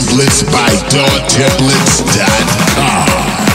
templates by DawTemplates.com.